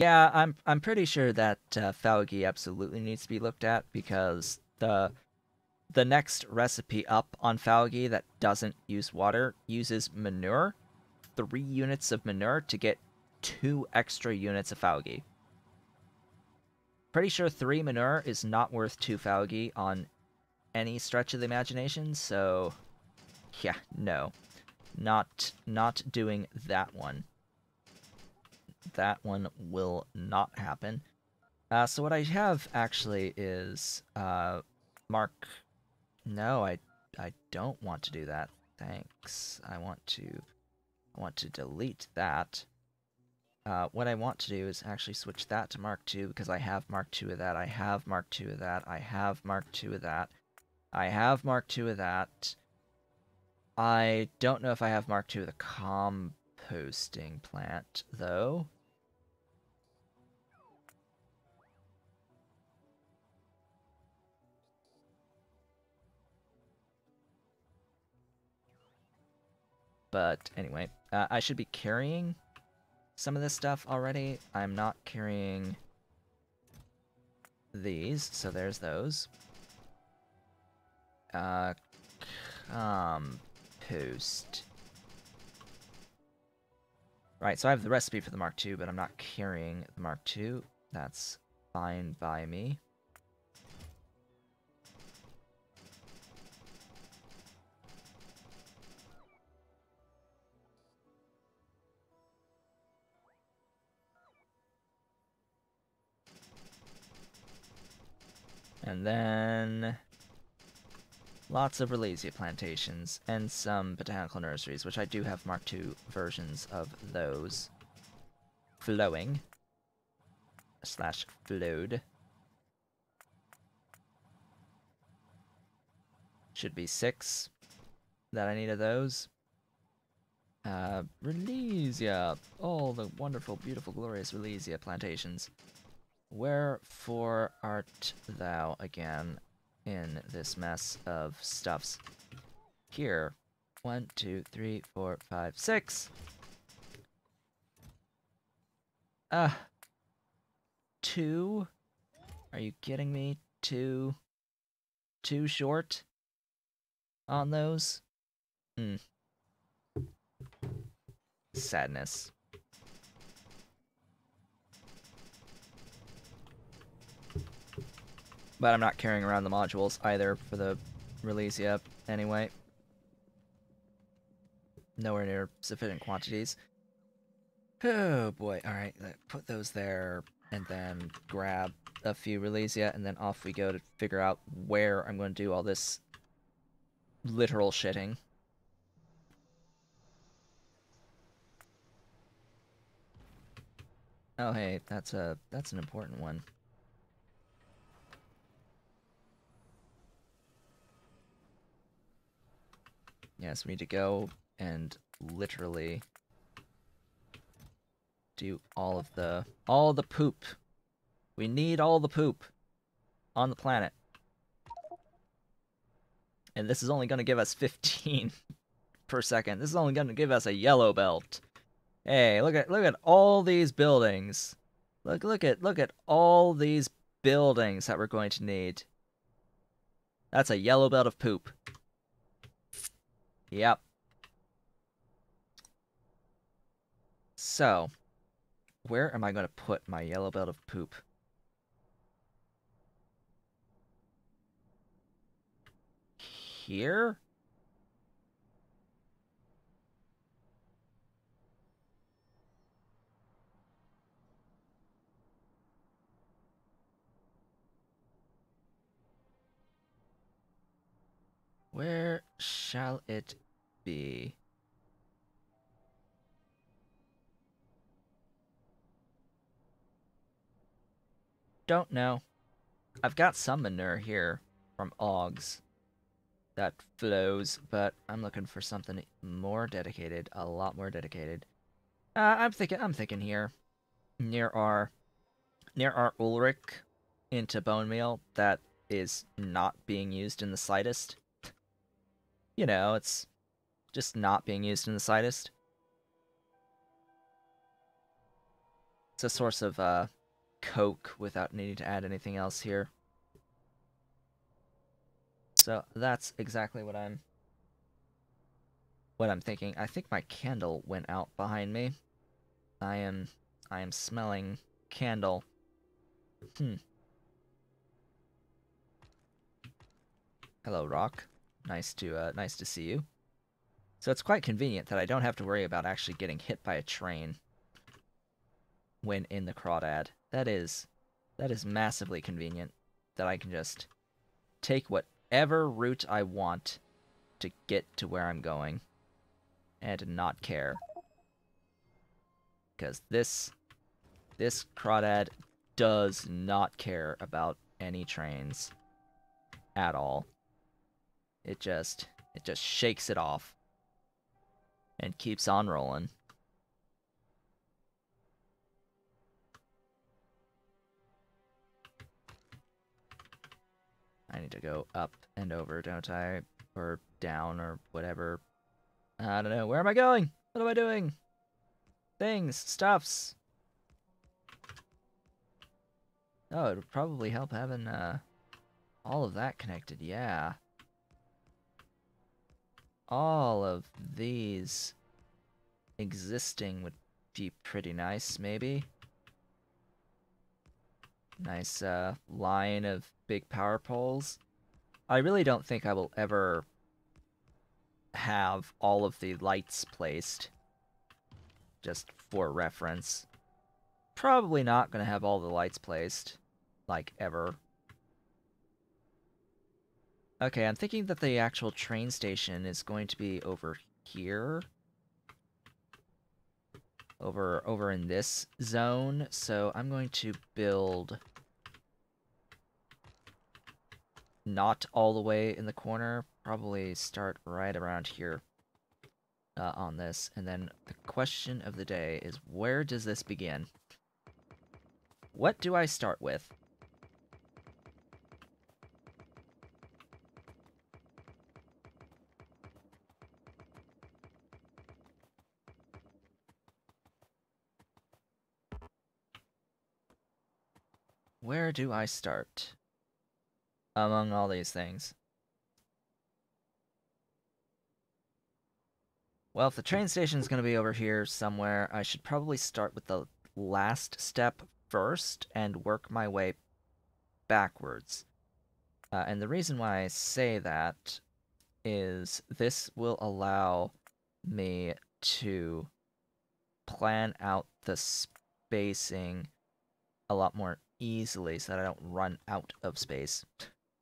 Yeah, I'm pretty sure that Falgi absolutely needs to be looked at, because the next recipe up on Falgi that doesn't use water uses manure, 3 units of manure to get 2 extra units of Falgi. Pretty sure 3 manure is not worth 2 Falgi on any stretch of the imagination, so yeah, no. Not doing that one. That one will not happen. So what I have actually is Mark. No, I don't want to do that. Thanks. I want to delete that. What I want to do is actually switch that to Mark II, because I have Mark II of that. I have Mark II of that. I have Mark II of that. I have Mark II of that. I don't know if I have Mark II of the composting plant, though. But anyway, I should be carrying some of this stuff already. I'm not carrying these, so there's those. Compost. Right, so I have the recipe for the Mark II, but I'm not carrying the Mark II. That's fine by me. And then lots of Rilesia plantations and some botanical nurseries, which I do have Mark II versions of those flowing / flowed. Should be 6 that I need of those. Rilesia, all the wonderful, beautiful, glorious Rilesia plantations. Wherefore art thou again in this mess of stuffs? Here. 1, 2, 3, 4, 5, 6! Ah. 2? Are you kidding me? 2? 2 short? On those? Sadness. But I'm not carrying around the modules either for the Rilesia anyway. Nowhere near sufficient quantities. Oh boy, alright, put those there and then grab a few Rilesia and then off we go to figure out where I'm going to do all this literal shitting. Oh hey, that's an important one. Yes, we need to go and literally do all the poop. We need all the poop on the planet. And this is only going to give us 15 per second. This is only going to give us a yellow belt. Hey, look at all these buildings. Look at all these buildings that we're going to need. That's a yellow belt of poop. Yep. So, where am I going to put my yellow belt of poop? Here? Where shall it be? Don't know. I've got some manure here from Augs that flows, but I'm looking for something more dedicated, a lot more dedicated. I'm thinking here, near our Ulrich into bone meal that is not being used in the slightest. You know, it's just not being used in the slightest. It's a source of coke without needing to add anything else here. So that's exactly what I'm thinking. I think my candle went out behind me. I am smelling candle. Hello, Rock. Nice to see you. So it's quite convenient that I don't have to worry about actually getting hit by a train when in the crawdad. That is massively convenient that I can just take whatever route I want to get to where I'm going and not care. Because this crawdad does not care about any trains at all. It just shakes it off and keeps on rolling. I need to go up and over, don't I? Or down or whatever. I don't know. Where am I going? What am I doing? Things, stuffs. Oh, it would probably help having all of that connected. Yeah. All of these existing would be pretty nice, maybe. Nice line of big power poles. I really don't think I will ever have all of the lights placed. Just for reference. Probably not going to have all the lights placed, like, ever. Okay, I'm thinking that the actual train station is going to be over here. Over in this zone, so I'm going to build not all the way in the corner. Probably start right around here on this. And then the question of the day is, where does this begin? What do I start with? Where do I start? Among all these things. Well, if the train station is going to be over here somewhere, I should probably start with the last step first and work my way backwards. And the reason why I say that is this will allow me to plan out the spacing a lot more easily so that I don't run out of space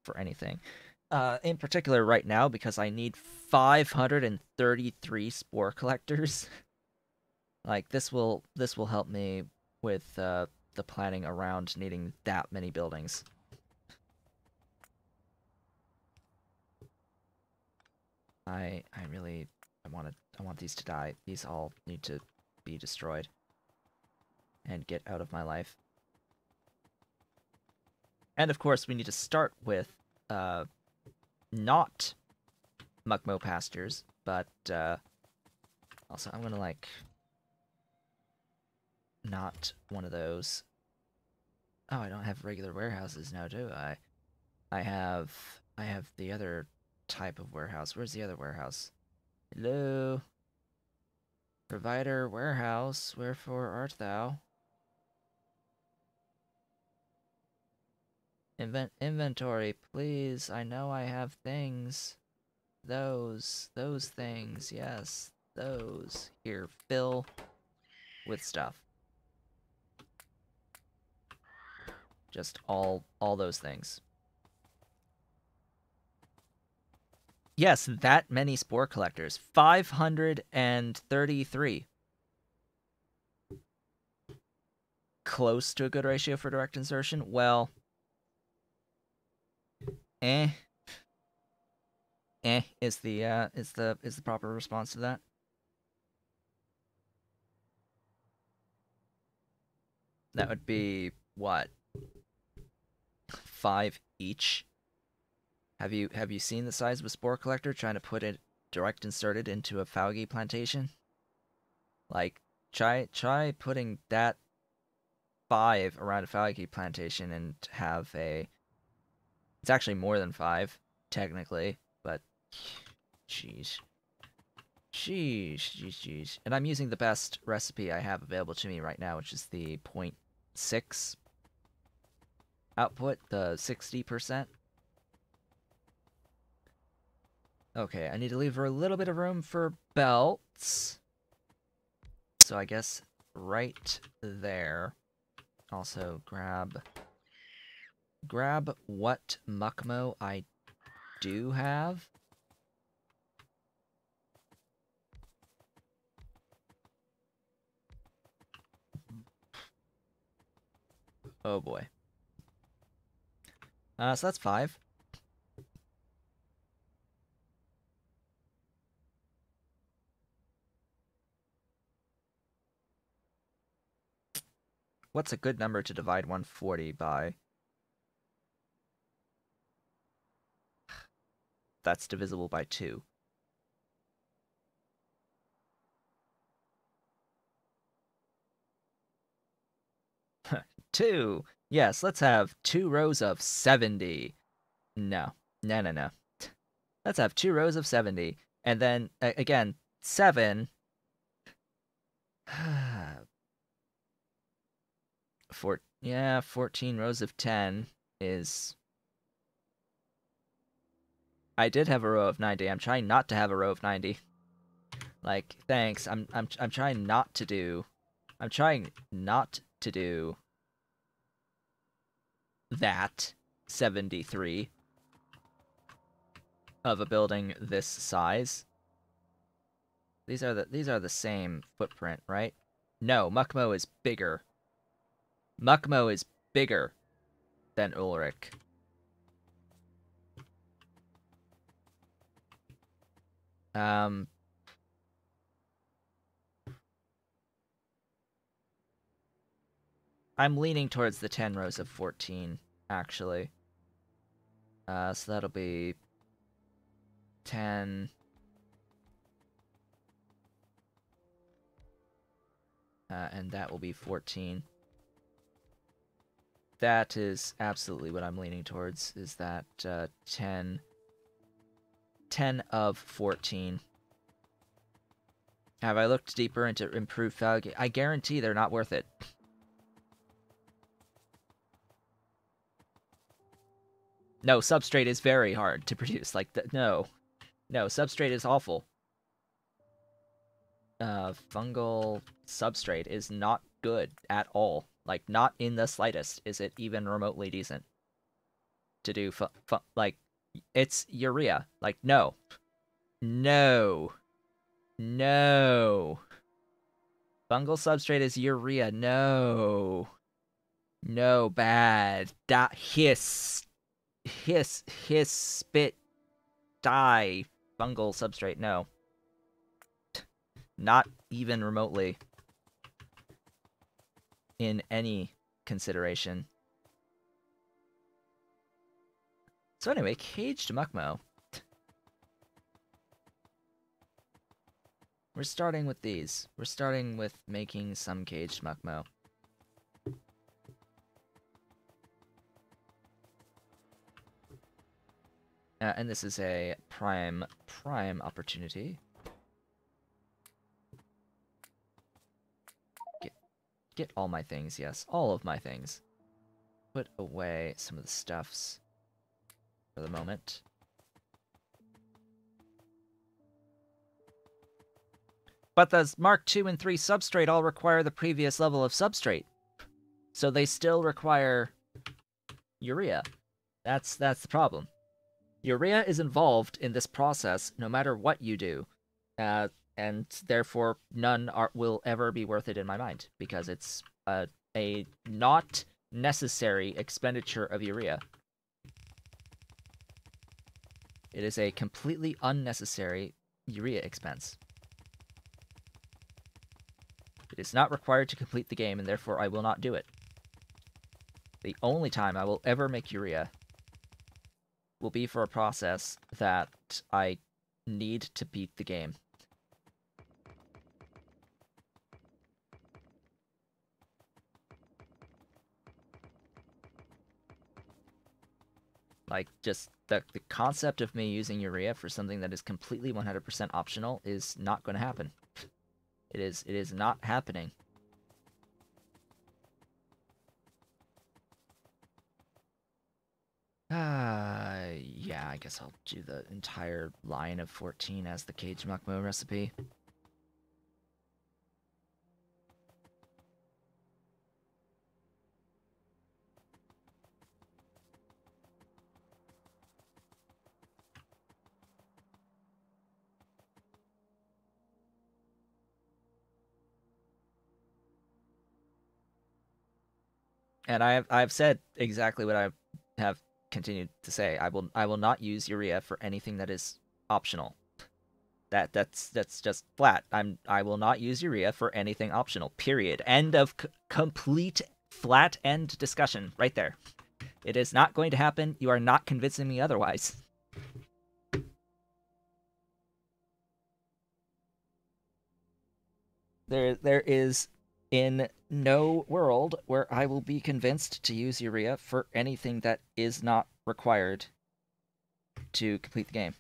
for anything. In particular right now, because I need 533 spore collectors. Like, this will help me with the planning around needing that many buildings. I want these to die. These all need to be destroyed and get out of my life. And of course, we need to start with not Mukmoux pastures, but also I'm gonna like not one of those. Oh, I don't have regular warehouses now, do I? I have the other type of warehouse. Where's the other warehouse? Hello, provider warehouse. Wherefore art thou? Inventory, please. I know I have things. Those things, yes. Those. Here, fill with stuff. Just all those things. Yes, that many spore collectors. 533. Close to a good ratio for direct insertion? Well... is the proper response to that. That would be what? 5 each. Have you seen the size of a spore collector trying to put it direct inserted into a Falgi plantation? Like try putting that 5 around a phalliki plantation and have a... It's actually more than 5, technically, but... Jeez. And I'm using the best recipe I have available to me right now, which is the 0.6 output, the 60%. Okay, I need to leave her a little bit of room for belts. So I guess right there. Also grab what Mukmoux I do have. Oh boy. So that's 5. What's a good number to divide 140 by? That's divisible by 2. Two! Yes, let's have 2 rows of 70. No. Let's have 2 rows of 70. And then, again, 7. 14 rows of 10 is... I did have a row of 90. I'm trying not to have a row of 90. Like, thanks. I'm trying not to do... I'm trying not to do... that 73 of a building this size. These are the same footprint, right? No, Mukmoux is bigger. Mukmoux is bigger than Ulrich. I'm leaning towards the 10 rows of 14, actually. So that'll be 10. And that will be 14. That is absolutely what I'm leaning towards, is that 10 of 14. Have I looked deeper into improved value? I guarantee they're not worth it. No, substrate is very hard to produce. Like, no, substrate is awful. Fungal substrate is not good at all. Like, not in the slightest is it even remotely decent to do. Like, it's urea. Like, no. Fungal substrate is urea. No, bad. Hiss, spit, die, fungal substrate, no. Not even remotely in any consideration. So anyway, caged Mukmoux. We're starting with these. We're starting with making some caged Mukmoux. And this is a prime opportunity. Get all my things, yes. All of my things. Put away some of the stuffs for the moment. But those Mark II and III substrate all require the previous level of substrate. So they still require urea. That's the problem. Urea is involved in this process no matter what you do, and therefore none will ever be worth it in my mind, because it's a not necessary expenditure of urea. It is a completely unnecessary urea expense. It is not required to complete the game, and therefore I will not do it. The only time I will ever make urea will be for a process that I need to beat the game. Like, just the concept of me using urea for something that is completely 100% optional is not going to happen. It is not happening. Yeah, I guess I'll do the entire line of 14 as the caged Mukmoux recipe. And I've said exactly what I have continued to say. I will not use urea for anything that is optional. That's just flat. I will not use urea for anything optional. Period. End of complete flat end discussion right there. It is not going to happen. You are not convincing me otherwise. There is in no world where I will be convinced to use urea for anything that is not required to complete the game.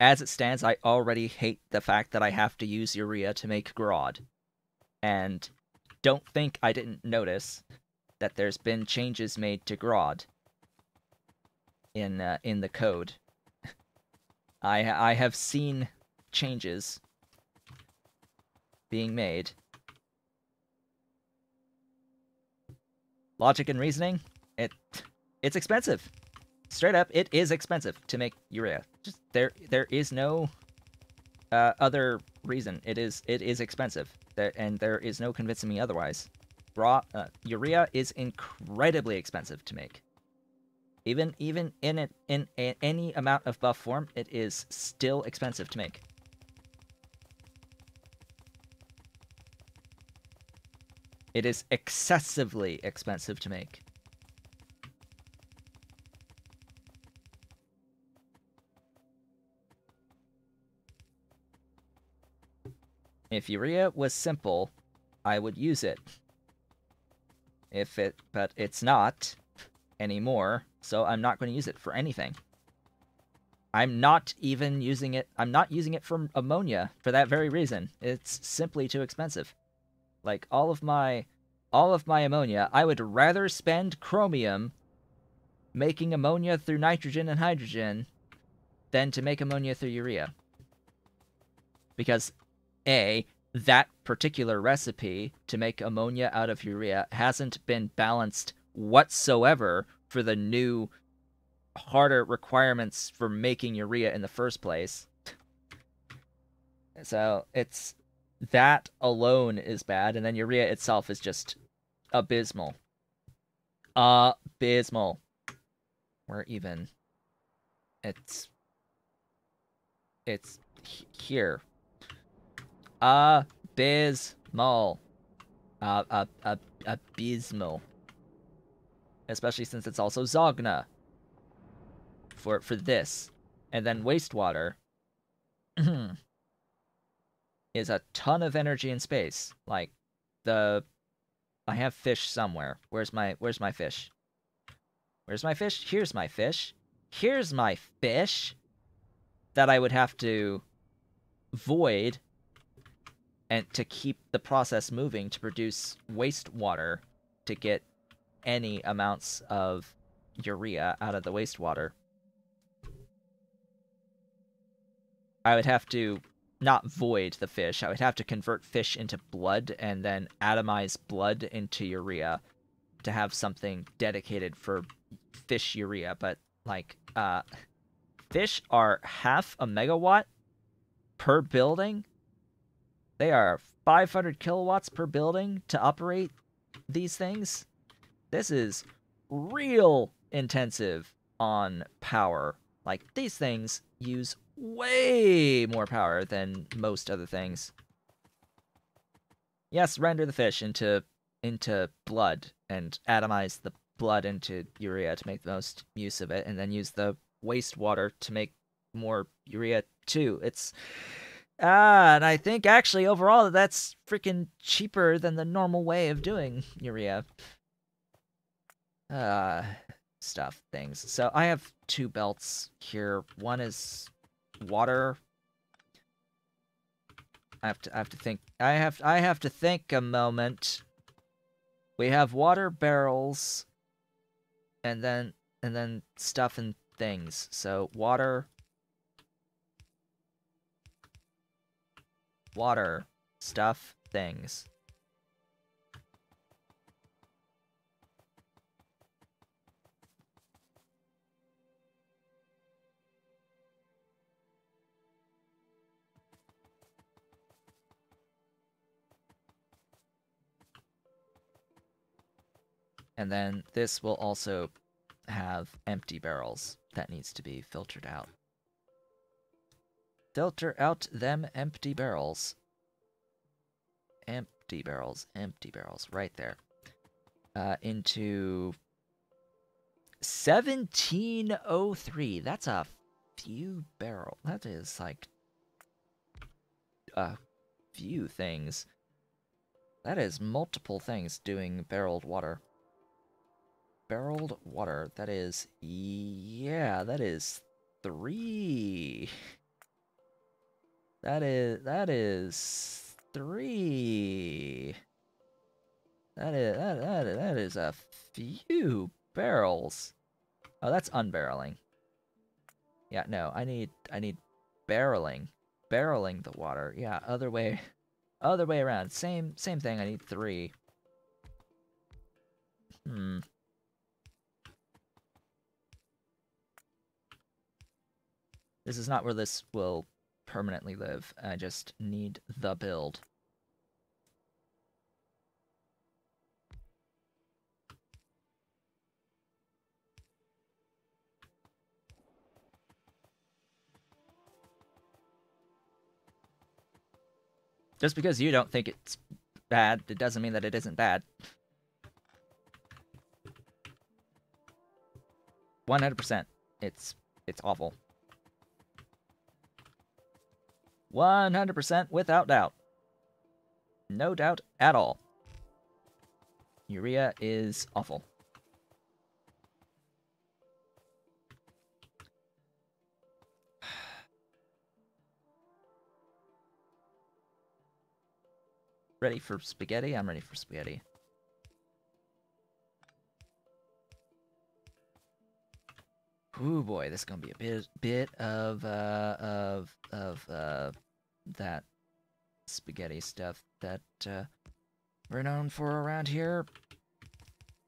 As it stands, I already hate the fact that I have to use urea to make grod. And don't think I didn't notice that there's been changes made to grod in the code. I have seen changes being made. Logic and reasoning, it's expensive. Straight up, it is expensive to make urea. Just there is no other reason. It is expensive, and there is no convincing me otherwise. Urea is incredibly expensive to make. Even in any amount of buff form, it is still expensive to make. It is excessively expensive to make. If urea was simple, I would use it. But it's not anymore, so I'm not going to use it for anything. I'm not even using it. I'm not using it for ammonia for that very reason. It's simply too expensive. Like, all of my ammonia, I would rather spend chromium making ammonia through nitrogen and hydrogen than to make ammonia through urea. Because A, that particular recipe to make ammonia out of urea hasn't been balanced whatsoever for the new, harder requirements for making urea in the first place. So it's... that alone is bad, and then urea itself is just abysmal. Abysmal. We're even. It's here. Abysmal. Abysmal. Especially since it's also Zogna for this. And then wastewater is a ton of energy in space. Like, I have fish somewhere. Where's my fish? Where's my fish? Here's my fish. Here's my fish that I would have to void and to keep the process moving to produce wastewater to get any amounts of urea out of the wastewater. I would have to not void the fish. I would have to convert fish into blood and then atomize blood into urea to have something dedicated for fish urea. But, like, fish are 0.5 MW per building. They are 500 kilowatts per building to operate these things. This is real intensive on power. Like, these things use way more power than most other things. Yes, render the fish into blood and atomize the blood into urea to make the most use of it, and then use the wastewater to make more urea too. It's And I think actually overall that's freaking cheaper than the normal way of doing urea stuff things. So I have two belts here. One is water. I have to think a moment. We have water barrels and then stuff and things. So water, stuff, things. And then this will also have empty barrels that needs to be filtered out. Filter out them empty barrels. Empty barrels, right there. Into 1703. That's a few barrel. That is like a few things. That is multiple things doing barreled water. Barreled water. That is, yeah, that is three. That is three. That is a few barrels. Oh, that's unbarreling. Yeah, no, I need barreling. Barreling the water. Yeah, other way around. Same thing. I need three. This is not where this will permanently live. I just need the build. Just because you don't think it's bad, it doesn't mean that it isn't bad. 100%. It's awful. 100% without doubt. No doubt at all. Urea is awful. Ready for spaghetti? I'm ready for spaghetti. Ooh boy, this is gonna be a bit of that spaghetti stuff that we're known for around here.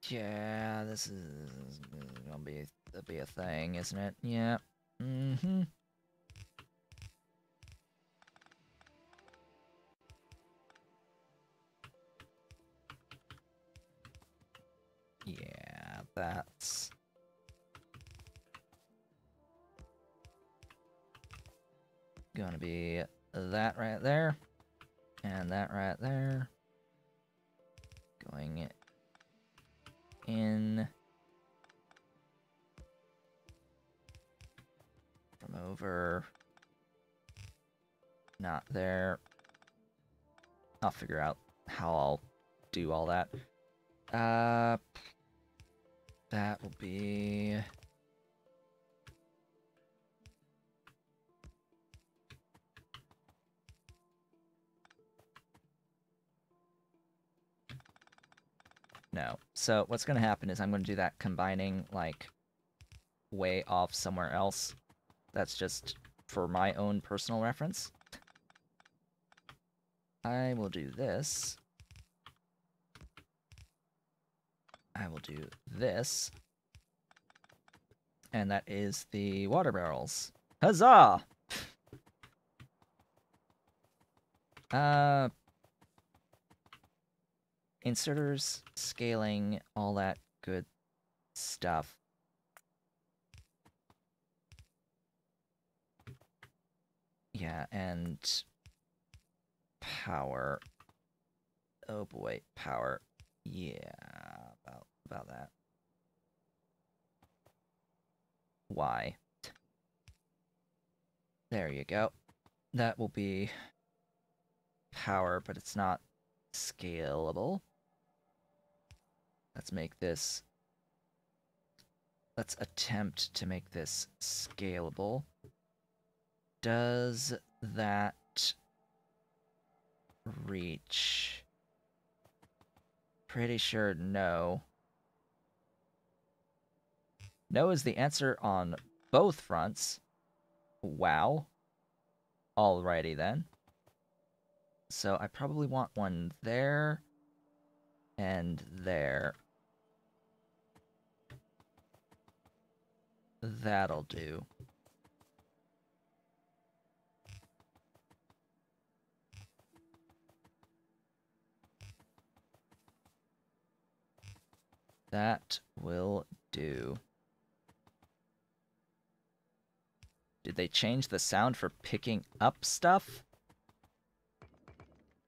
Yeah, this is gonna be a thing, isn't it? Yeah. Mm-hmm. Yeah, that's. Gonna be that right there, and that right there, going in from over, not there. I'll figure out how I'll do all that. That will be... No. So what's going to happen is I'm going to do that combining, like, way off somewhere else. That's just for my own personal reference. I will do this. I will do this. And that is the water barrels. Huzzah! Inserters, scaling, all that good stuff. Yeah, and power. Oh boy, power. Yeah, about that. Why? There you go. That will be power, but it's not scalable. Let's make this... Let's attempt to make this scalable. Does that reach? Pretty sure no. No is the answer on both fronts. Wow. Alrighty then. So I probably want one there and there. That'll do. That will do. Did they change the sound for picking up stuff?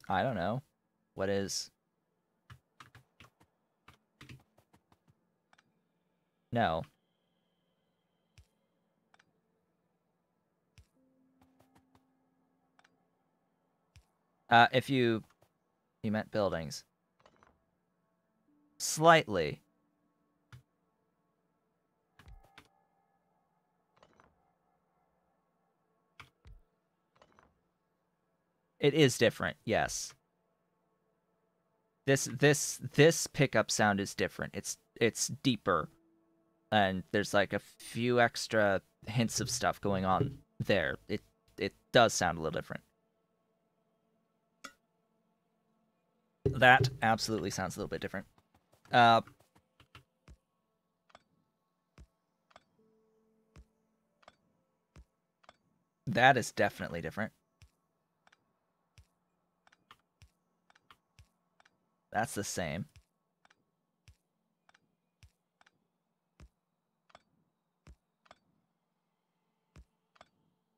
I don't know. What is... No. If you... You meant buildings. Slightly. It is different, yes. This pickup sound is different. It's deeper, and there's like a few extra hints of stuff going on there. It does sound a little different. That absolutely sounds a little bit different. That is definitely different. That's the same.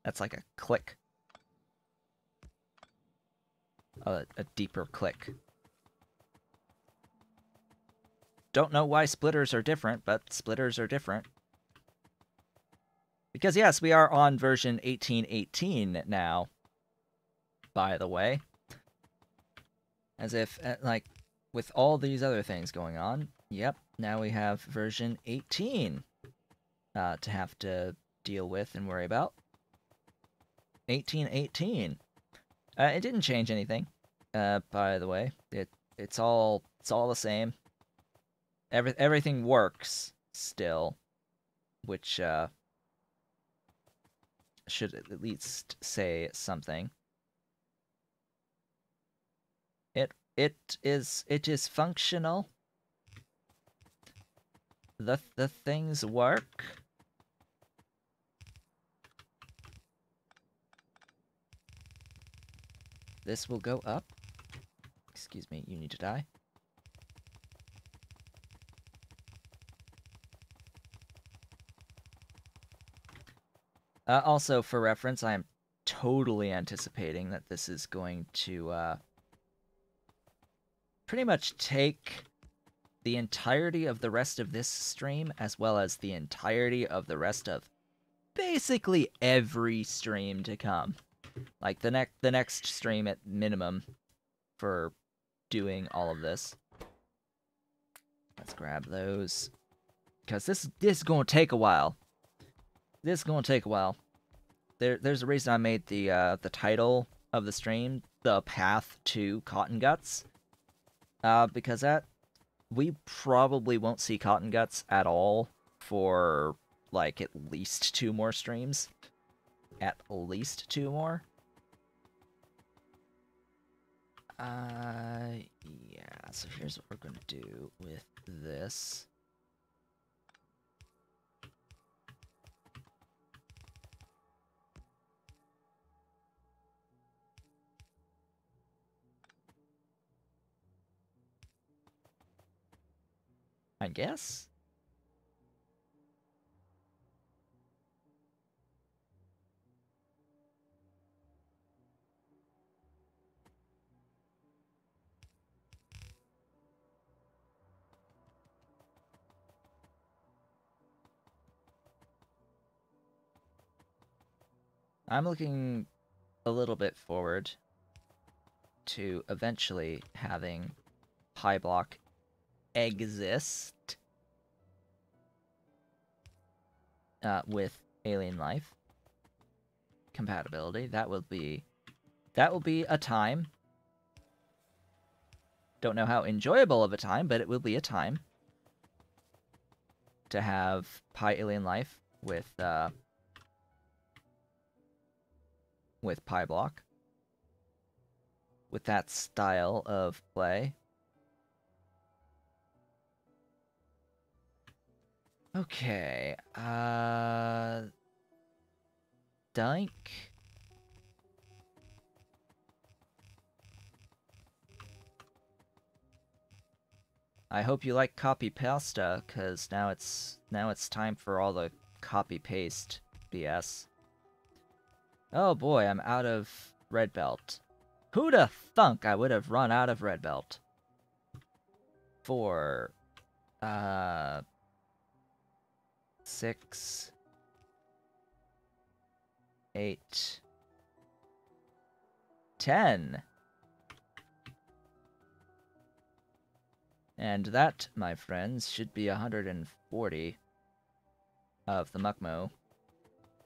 That's like a click. A deeper click. Don't know why splitters are different, but splitters are different. Because yes, we are on version 18.18 now, by the way. As if, like... With all these other things going on, yep, now we have version 18 to have to deal with and worry about. 18.18. It didn't change anything, by the way. It's all the same. Everything works still, which should at least say something. It is functional. The things work. This will go up. Excuse me, you need to die. Also, for reference, I am totally anticipating that this is going to... pretty much take the entirety of the rest of this stream, as well as the entirety of the rest of basically every stream to come. Like the next stream at minimum for doing all of this. Let's grab those, because this is gonna take a while. This is gonna take a while. There's a reason I made the title of the stream "The Path to Cotton Guts." Because we probably won't see Cotton Guts at all for, like, at least 2 more streams. At least 2 more. Yeah, so here's what we're gonna do with this. I guess? I'm looking a little bit forward to eventually having PyBlock exist with AlienLife compatibility. That will be a time. Don't know how enjoyable of a time, but it will be a time to have PyAlienLife with PyBlock, with that style of play. Okay, Dink. I hope you like copy pasta, cause now it's time for all the copy paste BS. Oh boy, I'm out of red belt. Who'da thunk I would have run out of red belt? For 6, 8, 10. And that, my friends, should be 140 of the Mukmoux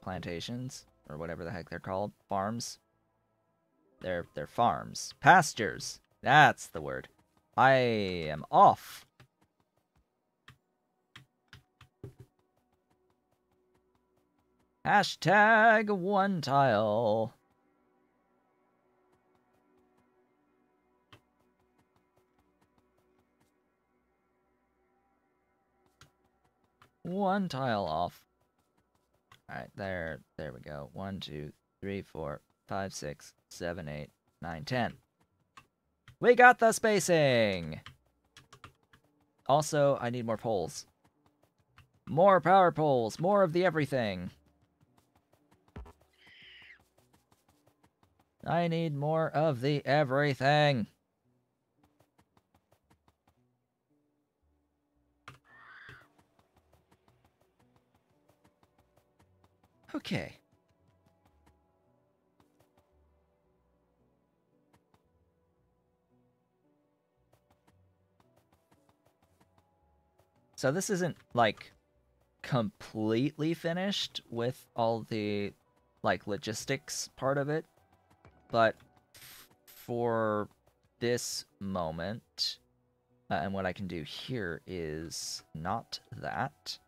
plantations, or whatever the heck they're called. Farms. They're farms. Pastures! That's the word. I am off. Hashtag one tile. One tile off. Alright, there we go. 1, 2, 3, 4, 5, 6, 7, 8, 9, 10. We got the spacing! Also, I need more poles. More power poles! More of the everything! I need more of the everything! Okay. So this isn't, like, completely finished with all the, like, logistics part of it. But for this moment, and what I can do here is not that.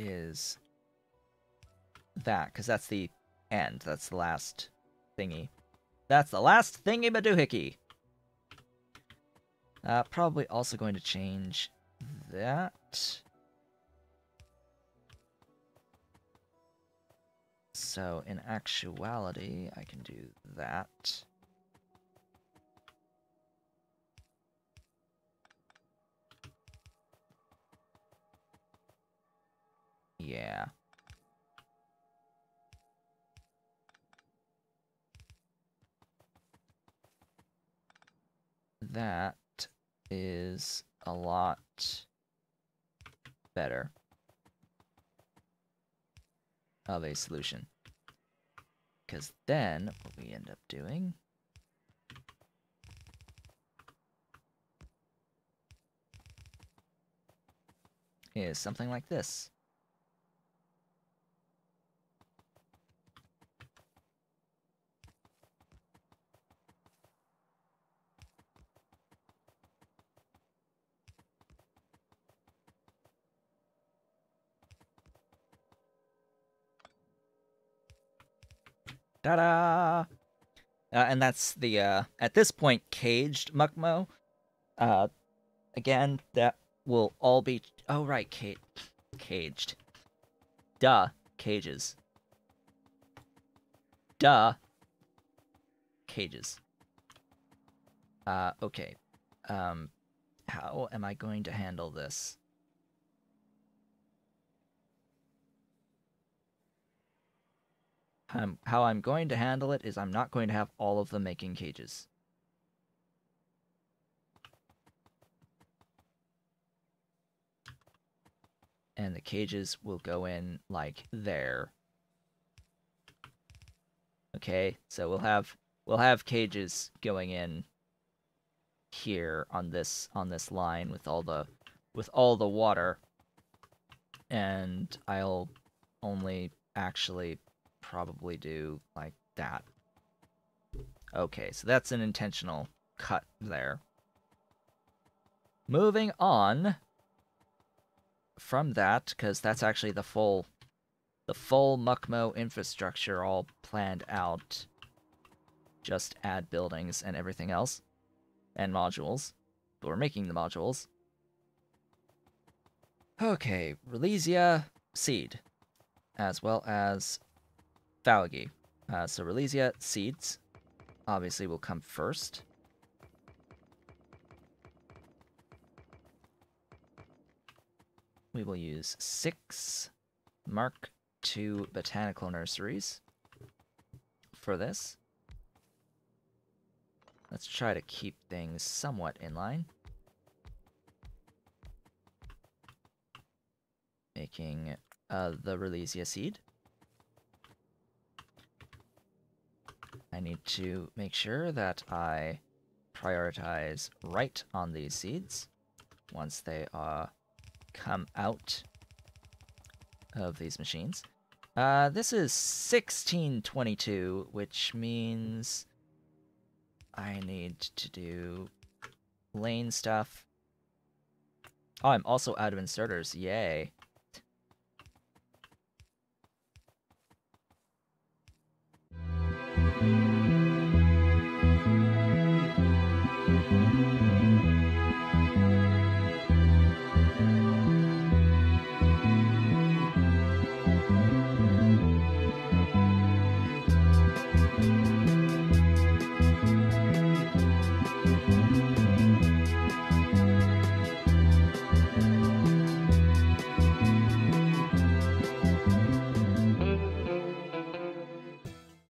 Is that, because that's the end. That's the last thingy. That's the last thingy badoohickey. Probably also going to change that. So in actuality, I can do that. Yeah. That is a lot better of a solution. Because then what we end up doing is something like this. Ta-da! And that's the, at this point, caged Mukmoux. Again, that will all be... Oh, right, caged. Duh, cages. Duh, cages. Okay. How am I going to handle this? How I'm going to handle it is I'm not going to have all of them making cages. and the cages will go in like there. Okay, so we'll have cages going in here on this line with all the water, and I'll only actually probably do like that. Okay, so that's an intentional cut there. Moving on from that, because that's actually the full Mukmoux infrastructure all planned out. Just add buildings and everything else. And modules. But we're making the modules. Okay, Rilesia seed. As well as Faugi. So Rilesia seeds obviously will come first. We will use 6 Mark II botanical nurseries for this. Let's try to keep things somewhat in line. Making the Rilesia seed. I need to make sure that I prioritize right on these seeds once they are come out of these machines. This is 1622, which means I need to do lane stuff. Oh, I'm also out of inserters. Yay.